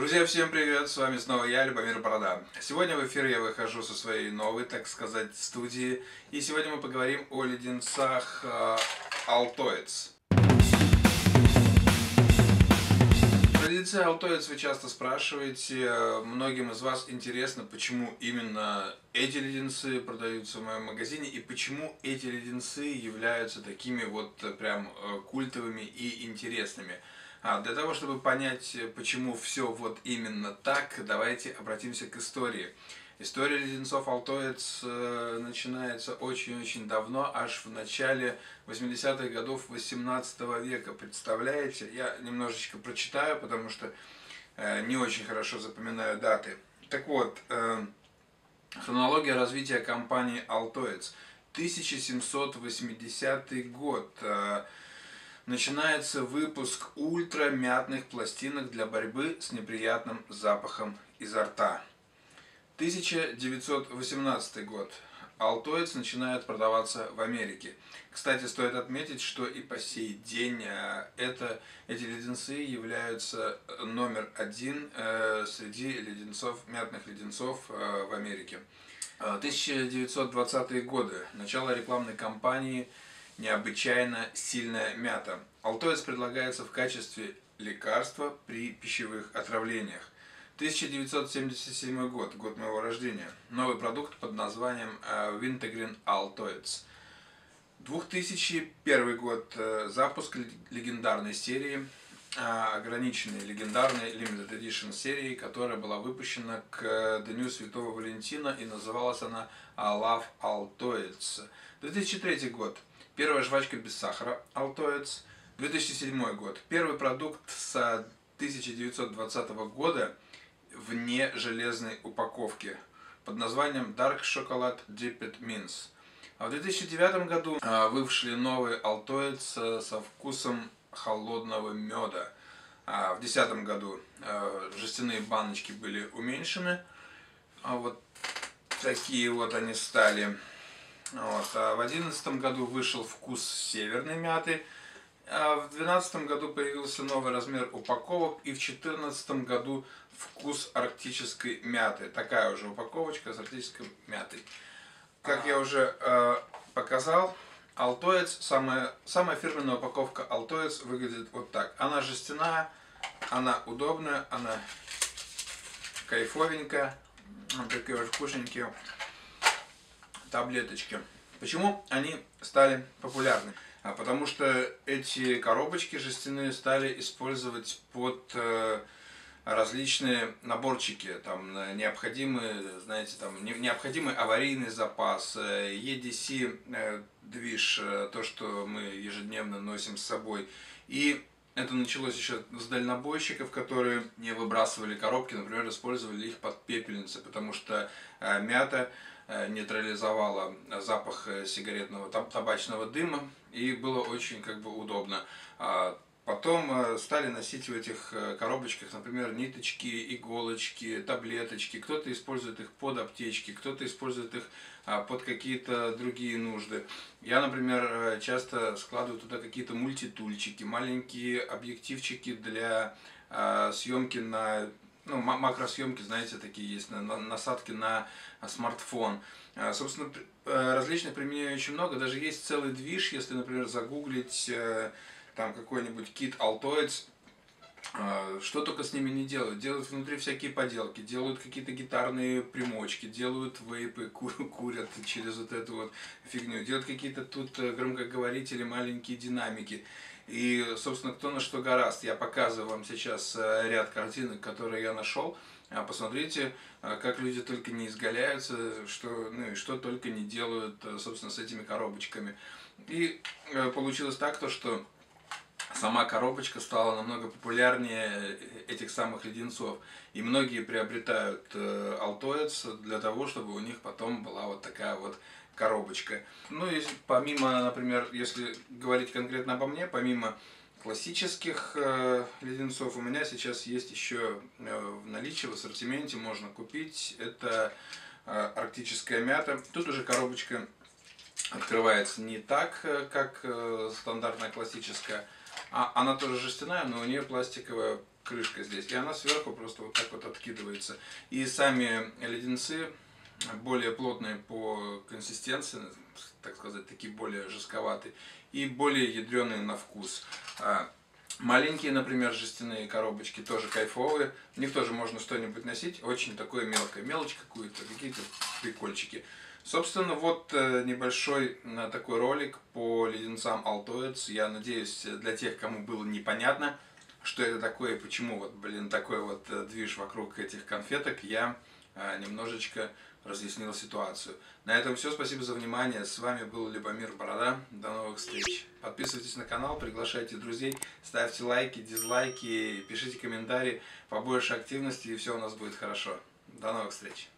Друзья, всем привет! С вами снова я, Любомир Борода. Сегодня в эфир я выхожу со своей новой, так сказать, студии. И сегодня мы поговорим о леденцах Altoids. Про леденцы Altoids вы часто спрашиваете. Многим из вас интересно, почему именно эти леденцы продаются в моем магазине и почему эти леденцы являются такими вот прям культовыми и интересными. Для того, чтобы понять, почему все вот именно так, давайте обратимся к истории. История леденцов Altoids начинается очень-очень давно, аж в начале 80-х годов 18 века. Представляете? Я немножечко прочитаю, потому что не очень хорошо запоминаю даты. Так вот, хронология развития компании Altoids. 1780 год. Начинается выпуск ультрамятных пластинок для борьбы с неприятным запахом изо рта. 1918 год. Altoids начинает продаваться в Америке. Кстати, стоит отметить, что и по сей день эти леденцы являются номер один среди леденцов, мятных леденцов в Америке. 1920-е годы. Начало рекламной кампании «Необычайно сильная мята». Altoids предлагается в качестве лекарства при пищевых отравлениях. 1977 год, год моего рождения. Новый продукт под названием Wintergreen Altoids. 2001 год, запуск легендарной серии, ограниченной легендарной Limited Edition серии, которая была выпущена к Дню Святого Валентина и называлась она Love Altoids. 2003 год. Первая жвачка без сахара Altoids. 2007 год. Первый продукт с 1920 года вне железной упаковки под названием Dark Chocolate Dipped Mints. А в 2009 году вышли новые Altoids со вкусом холодного меда. А в 2010 году жестяные баночки были уменьшены. А вот такие вот они стали. Вот. А в 2011 году вышел вкус северной мяты, а в 2012 году появился новый размер упаковок, и в 2014 году вкус арктической мяты. Такая уже упаковочка с арктической мятой. Как я уже показал, Altoids, самая фирменная упаковка Altoids выглядит вот так. Она жестяная, она удобная, она кайфовенькая, такие вот вкусненькие таблеточки. Почему они стали популярны? Потому что эти коробочки жестяные стали использовать под различные наборчики, там необходимые, знаете, там необходимый аварийный запас, EDC движ, то, что мы ежедневно носим с собой. И это началось еще с дальнобойщиков, которые не выбрасывали коробки, например, использовали их под пепельницы, потому что мята нейтрализовала запах сигаретного табачного дыма, и было очень как бы удобно. Потом стали носить в этих коробочках, например, ниточки, иголочки, таблеточки. Кто-то использует их под аптечки, кто-то использует их под какие-то другие нужды. Я, например, часто складываю туда какие-то мультитульчики, маленькие объективчики для съемки на... Ну, макросъемки, знаете, такие есть, насадки на смартфон. Собственно, различных применений очень много. Даже есть целый движ, если, например, загуглить там какой-нибудь кит Altoids, что только с ними не делают. Делают внутри всякие поделки, делают какие-то гитарные примочки, делают вейпы, курят через вот эту вот фигню, делают какие-то тут громкоговорители, маленькие динамики. И, собственно, кто на что гораст. Я показываю вам сейчас ряд картинок, которые я нашел. Посмотрите, как люди только не изгаляются, что только не делают, собственно, с этими коробочками. И получилось так, что сама коробочка стала намного популярнее этих самых леденцов. И многие приобретают Altoids для того, чтобы у них потом была вот такая вот коробочка. Ну и помимо, например, если говорить конкретно обо мне, помимо классических леденцов, у меня сейчас есть еще в наличии, в ассортименте можно купить. Это арктическая мята. Тут уже коробочка открывается не так, как стандартная классическая. Она тоже жестяная, но у нее пластиковая крышка здесь, и она сверху просто вот так вот откидывается. И сами леденцы более плотные по консистенции, так сказать, такие более жестковатые и более ядреные на вкус. Маленькие, например, жестяные коробочки тоже кайфовые. В них тоже можно что-нибудь носить. Очень такое мелкое. Мелочь какую-то, какие-то прикольчики. Собственно, вот небольшой такой ролик по леденцам Altoids. Я надеюсь, для тех, кому было непонятно, что это такое, почему вот, блин, такой вот движ вокруг этих конфеток, я немножечко разъяснил ситуацию. На этом все. Спасибо за внимание. С вами был Любомир Борода. До новых встреч. Подписывайтесь на канал, приглашайте друзей, ставьте лайки, дизлайки, пишите комментарии, побольше активности, и все у нас будет хорошо. До новых встреч.